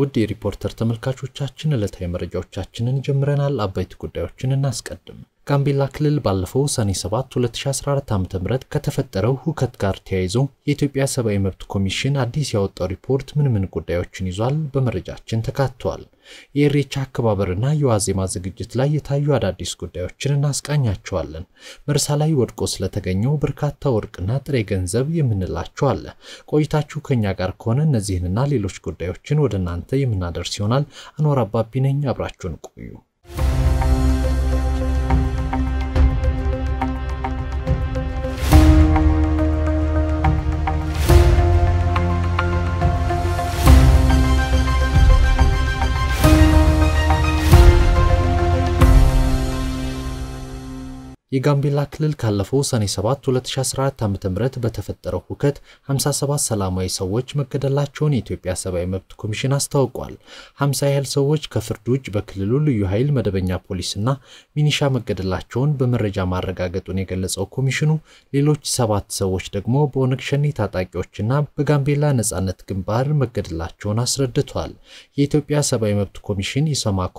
ውድ ሪፖርተር ተመልካቾቻችን ለታይ መረጃዎቻችንን ጀምረናል። አበይት ጉዳዮችን እናስቀድም። ጋምቤላ ክልል ባለፈው ሰኔ 7 2014 ዓ.ም ከተፈጠረው ሁከት ጋር ተያይዞ የኢትዮጵያ ሰብአዊ መብት ኮሚሽን አዲስ ያወጣው ሪፖርት ምን ጉዳዮችን ይዟል በመረጃችን ተካቷል። የኢሬቻ አከባበርና የዋዜማ ዝግጅት ላይ የታዩ አዳዲስ ጉዳዮችን እናስቃኛቸዋለን። መርሳ ላይ ወድቆ ስለተገኘው በርካታ ወርቅና ጥሬ ገንዘብ የምንላችሁ አለ። ቆይታችሁ ከኛ ጋር ከሆነ እነዚህንና ሌሎች ጉዳዮችን ወደ እናንተ የምናደርስ ይሆናል። አንዋር አባቢ ነኝ፣ አብራችሁን ቆዩ። የጋምቤላ ክልል ካለፈው ሰኔ 7 2014 ዓ.ም በተፈጠረው ሁከት 57 ሰላማዊ ሰዎች መገደላቸውን የኢትዮጵያ ሰብአዊ መብት ኮሚሽን አስታውቋል። 50 ያህል ሰዎች ከፍርድ ውጭ በክልሉ ልዩ ኃይል መደበኛ ፖሊስና ሚኒሻ መገደላቸውን በመረጃ ማረጋገጡን የገለጸው ኮሚሽኑ ሌሎች 7 ሰዎች ደግሞ በኦነግ ሸኔ ታጣቂዎችና በጋምቤላ ነጻነት ግንባር መገደላቸውን አስረድቷል። የኢትዮጵያ ሰብአዊ መብት ኮሚሽን ኢሰማኮ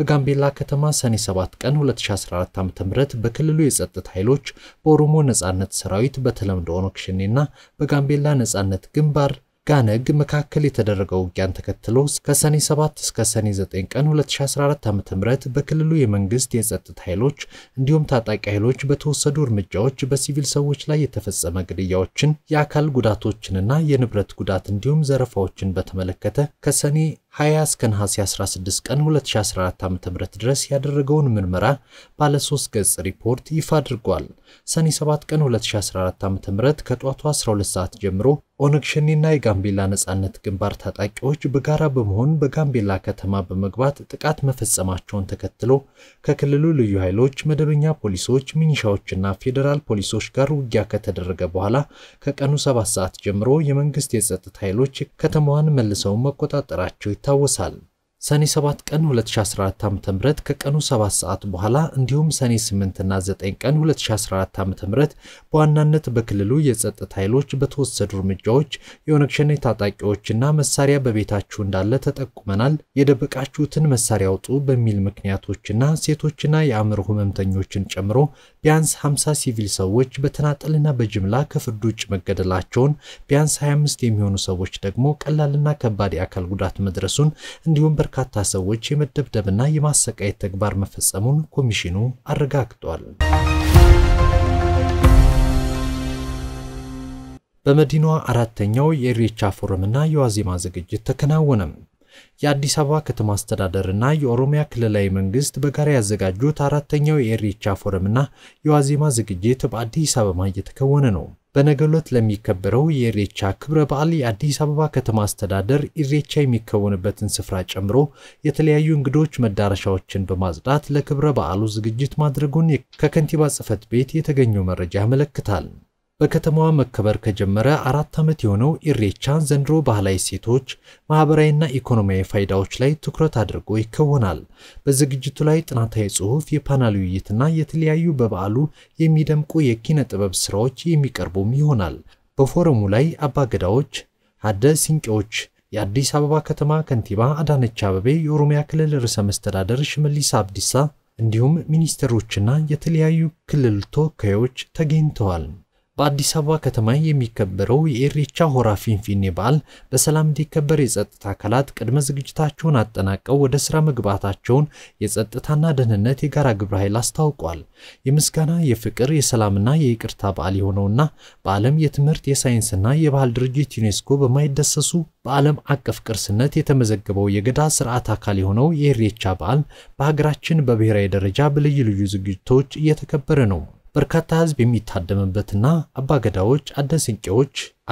በጋምቤላ ከተማ ሰኔ 7 ቀን 2014 ዓ.ም በክልሉ የጸጥታ ኃይሎች በኦሮሞ ነጻነት ሰራዊት በተለምዶ ኦነግ ሸኔና በጋምቤላ ነጻነት ግንባር ጋነግ መካከል የተደረገው ውጊያን ተከትሎ ከሰኔ 7 እስከ ሰኔ 9 ቀን 2014 ዓ.ም በክልሉ የመንግስት የጸጥታ ኃይሎች እንዲሁም ታጣቂ ኃይሎች በተወሰዱ እርምጃዎች በሲቪል ሰዎች ላይ የተፈጸመ ግድያዎችን፣ የአካል ጉዳቶችንና የንብረት ጉዳት እንዲሁም ዘረፋዎችን በተመለከተ ከሰኔ 20 እስከ ነሐሴ 16 ቀን 2014 ዓ.ም ድረስ ያደረገውን ምርመራ ባለ 3 ገጽ ሪፖርት ይፋ አድርጓል። ሰኔ 7 ቀን 2014 ዓ.ም ከጧቱ 12 ሰዓት ጀምሮ ኦነግ ሸኔና የጋምቤላ ነጻነት ግንባር ታጣቂዎች በጋራ በመሆን በጋምቤላ ከተማ በመግባት ጥቃት መፈጸማቸውን ተከትሎ ከክልሉ ልዩ ኃይሎች፣ መደበኛ ፖሊሶች፣ ሚኒሻዎችና ፌደራል ፖሊሶች ጋር ውጊያ ከተደረገ በኋላ ከቀኑ 7 ሰዓት ጀምሮ የመንግስት የጸጥታ ኃይሎች ከተማዋን መልሰው መቆጣጠራቸው ታወሳል። ሰኔ 7 ቀን 2014 ዓ.ም ከቀኑ 7 ሰዓት በኋላ እንዲሁም ሰኔ 8 እና 9 ቀን 2014 ዓ.ም በዋናነት በክልሉ የጸጥታ ኃይሎች በተወሰዱ እርምጃዎች የኦነግ ሸኔ ታጣቂዎችና መሳሪያ በቤታችሁ እንዳለ ተጠቁመናል፣ የደበቃችሁትን መሳሪያ አውጡ በሚል ምክንያቶችና ሴቶችና የአእምሮ ህመምተኞችን ጨምሮ ቢያንስ 50 ሲቪል ሰዎች በተናጠልና በጅምላ ከፍርድ ውጭ መገደላቸውን፣ ቢያንስ 25 የሚሆኑ ሰዎች ደግሞ ቀላልና ከባድ የአካል ጉዳት መድረሱን እንዲሁም በርካታ ሰዎች የመደብደብና የማሰቃየት ተግባር መፈጸሙን ኮሚሽኑ አረጋግጧል። በመዲናዋ 4ኛው የኢሬቻ ፎረምና የዋዜማ ዝግጅት ተከናወነ። የአዲስ አበባ ከተማ አስተዳደርና የኦሮሚያ ክልላዊ መንግስት በጋራ ያዘጋጁት 4ኛው የኢሬቻ ፎረምና የዋዜማ ዝግጅት በአዲስ አበባ እየተከወነ ነው። በነገሎት ለሚከበረው የኢሬቻ ክብረ በዓል የአዲስ አበባ ከተማ አስተዳደር ኢሬቻ የሚከወንበትን ስፍራ ጨምሮ የተለያዩ እንግዶች መዳረሻዎችን በማጽዳት ለክብረ በዓሉ ዝግጅት ማድረጉን ከከንቲባ ጽሕፈት ቤት የተገኘው መረጃ ያመለክታል። በከተማዋ መከበር ከጀመረ 4 ዓመት የሆነው ኢሬቻ ዘንድሮ ባህላዊ ሴቶች፣ ማህበራዊና ኢኮኖሚያዊ ፋይዳዎች ላይ ትኩረት አድርጎ ይከወናል። በዝግጅቱ ላይ ጥናታዊ ጽሑፍ፣ የፓናል ውይይትና የተለያዩ በበዓሉ የሚደምቁ የኪነ ጥበብ ስራዎች የሚቀርቡም ይሆናል። በፎረሙ ላይ አባገዳዎች፣ ሀደ ሲንቄዎች፣ የአዲስ አበባ ከተማ ከንቲባ አዳነች አበቤ፣ የኦሮሚያ ክልል ርዕሰ መስተዳድር ሽመልስ አብዲሳ እንዲሁም ሚኒስትሮችና የተለያዩ ክልል ተወካዮች ተገኝተዋል። በአዲስ አበባ ከተማ የሚከበረው የኢሬቻ ሆራ ፊንፊኔ በዓል በሰላም እንዲከበር የጸጥታ አካላት ቅድመ ዝግጅታቸውን አጠናቀው ወደ ስራ መግባታቸውን የጸጥታና ደህንነት የጋራ ግብረ ኃይል አስታውቋል። የምስጋና፣ የፍቅር፣ የሰላምና የይቅርታ በዓል የሆነውና በዓለም የትምህርት፣ የሳይንስና የባህል ድርጅት ዩኔስኮ በማይደሰሱ በዓለም አቀፍ ቅርስነት የተመዘገበው የገዳ ስርዓት አካል የሆነው የኢሬቻ በዓል በአገራችን በብሔራዊ ደረጃ በልዩ ልዩ ዝግጅቶች እየተከበረ ነው። በርካታ ህዝብ የሚታደምበትና አባገዳዎች፣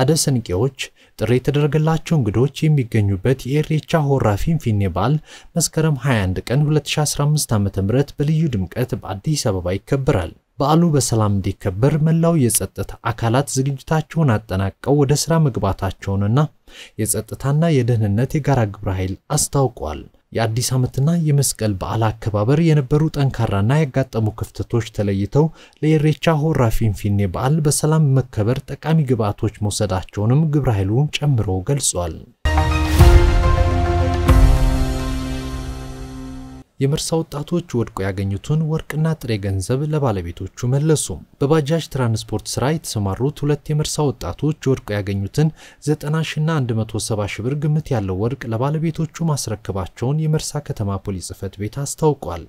አደስንቄዎች ጥሪ የተደረገላቸው እንግዶች የሚገኙበት የኢሬቻ ሆራ ፊንፊኔ በዓል መስከረም 21 ቀን 2015 ዓ.ም በልዩ ድምቀት በአዲስ አበባ ይከበራል። በዓሉ በሰላም እንዲከበር መላው የጸጥታ አካላት ዝግጅታቸውን አጠናቀው ወደ ስራ መግባታቸውንና የጸጥታና የደህንነት የጋራ ግብረ ኃይል አስታውቋል። የአዲስ አመትና የመስቀል በዓል አከባበር የነበሩ ጠንካራና ያጋጠሙ ክፍተቶች ተለይተው ለኢሬቻ ሆራ ፊንፊኔ በዓል በሰላም መከበር ጠቃሚ ግብአቶች መውሰዳቸውንም ግብረ ኃይሉ ጨምሮ ገልጿል። የመርሳውጣቶች ወድቆ ያገኙትን ወርቅና ጥሬ ገንዘብ ለባለቤቶቹ መለሱ። በባጃጅ ትራንስፖርት ስራ የተሰማሩት ሁለት የመርሳውጣቶች ወድቆ ያገኙትን 90ሺና 170 ሺህ ብር ግምት ያለው ወርቅ ለባለቤቶቹ ማስረከባቸውን የመርሳ ከተማ ፖሊስ ጽሕፈት ቤት አስታውቋል።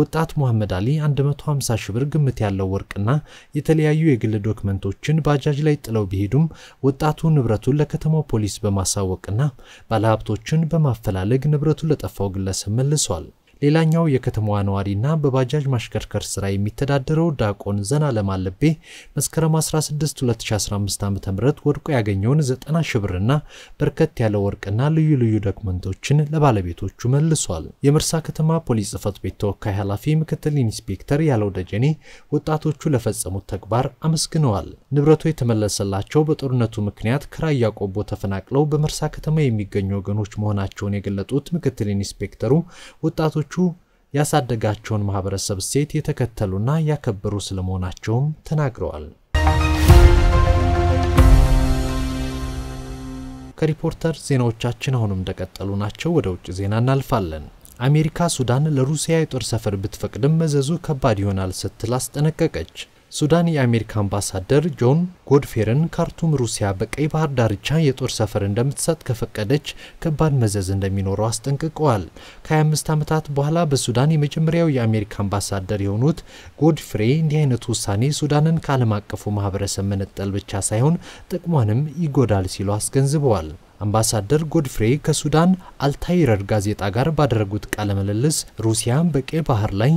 ወጣት መሐመድ አሊ 150 ሺህ ብር ግምት ያለው ወርቅና የተለያዩ የግል ዶክመንቶችን ባጃጅ ላይ ጥለው ቢሄዱም ወጣቱ ንብረቱን ለከተማው ፖሊስ በማሳወቅና ባለሀብቶችን በማፈላለግ ንብረቱን ለጠፋው ግለሰብ መልሷል። ሌላኛው የከተማዋ ነዋሪና በባጃጅ ማሽከርከር ስራ የሚተዳደረው ዳቆን ዘና ለማለቤ መስከረም 16 2015 ዓ.ም ወድቆ ያገኘውን 90 ሺህ ብርና በርከት ያለ ወርቅና ልዩ ልዩ ዶክመንቶችን ለባለቤቶቹ መልሷል። የመርሳ ከተማ ፖሊስ ጽሕፈት ቤት ተወካይ ኃላፊ ምክትል ኢንስፔክተር ያለው ደጀኔ ወጣቶቹ ለፈጸሙት ተግባር አመስግነዋል። ንብረቱ የተመለሰላቸው በጦርነቱ ምክንያት ከራያ ቆቦ ተፈናቅለው በመርሳ ከተማ የሚገኙ ወገኖች መሆናቸውን የገለጡት ምክትል ኢንስፔክተሩ ወጣቶቹ ያሳደጋቸውን ማህበረሰብ ሴት የተከተሉና ያከበሩ ስለመሆናቸው ተናግረዋል። ከሪፖርተር ዜናዎቻችን አሁንም እንደቀጠሉ ናቸው። ወደ ውጭ ዜና እናልፋለን። አሜሪካ ሱዳን ለሩሲያ የጦር ሰፈር ብትፈቅድም መዘዙ ከባድ ይሆናል ስትል አስጠነቀቀች። ሱዳን የአሜሪካ አምባሳደር ጆን ጎድፌርን ካርቱም ሩሲያ በቀይ ባህር ዳርቻ የጦር ሰፈር እንደምትሰጥ ከፈቀደች ከባድ መዘዝ እንደሚኖረው አስጠንቅቀዋል። ከ25 ዓመታት በኋላ በሱዳን የመጀመሪያው የአሜሪካ አምባሳደር የሆኑት ጎድፍሬ እንዲህ አይነት ውሳኔ ሱዳንን ከዓለም አቀፉ ማህበረሰብ መነጠል ብቻ ሳይሆን ጥቅሟንም ይጎዳል ሲሉ አስገንዝበዋል። አምባሳደር ጎድፍሬ ከሱዳን አልታይረር ጋዜጣ ጋር ባደረጉት ቃለ ምልልስ ሩሲያ በቀይ ባህር ላይ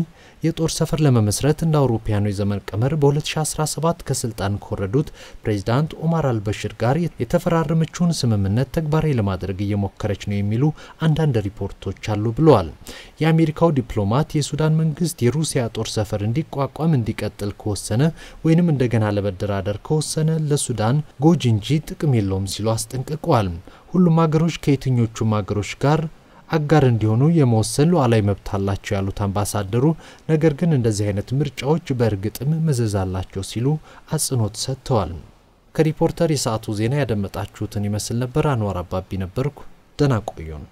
የጦር ሰፈር ለመመስረት እንደ አውሮፓውያን የዘመን ቀመር በ2017 ከስልጣን ከወረዱት ፕሬዝዳንት ኦማር አልበሽር ጋር የተፈራረመችውን ስምምነት ተግባራዊ ለማድረግ እየሞከረች ነው የሚሉ አንዳንድ ሪፖርቶች አሉ ብለዋል። የአሜሪካው ዲፕሎማት የሱዳን መንግስት የሩሲያ ጦር ሰፈር እንዲቋቋም እንዲቀጥል ከወሰነ ወይንም እንደገና ለመደራደር ከወሰነ ለሱዳን ጎጂ እንጂ ጥቅም የለውም ሲሉ አስጠንቅቀዋል። ሁሉም ሀገሮች ከየትኞቹም ሀገሮች ጋር አጋር እንዲሆኑ የመወሰን ሉዓላዊ መብት አላቸው ያሉት አምባሳደሩ ነገር ግን እንደዚህ አይነት ምርጫዎች በእርግጥም መዘዝ አላቸው ሲሉ አጽንኦት ሰጥተዋል። ከሪፖርተር የሰዓቱ ዜና ያደመጣችሁትን ይመስል ነበር። አንዋር አባቢ ነበርኩ። ደህና ቆዩን።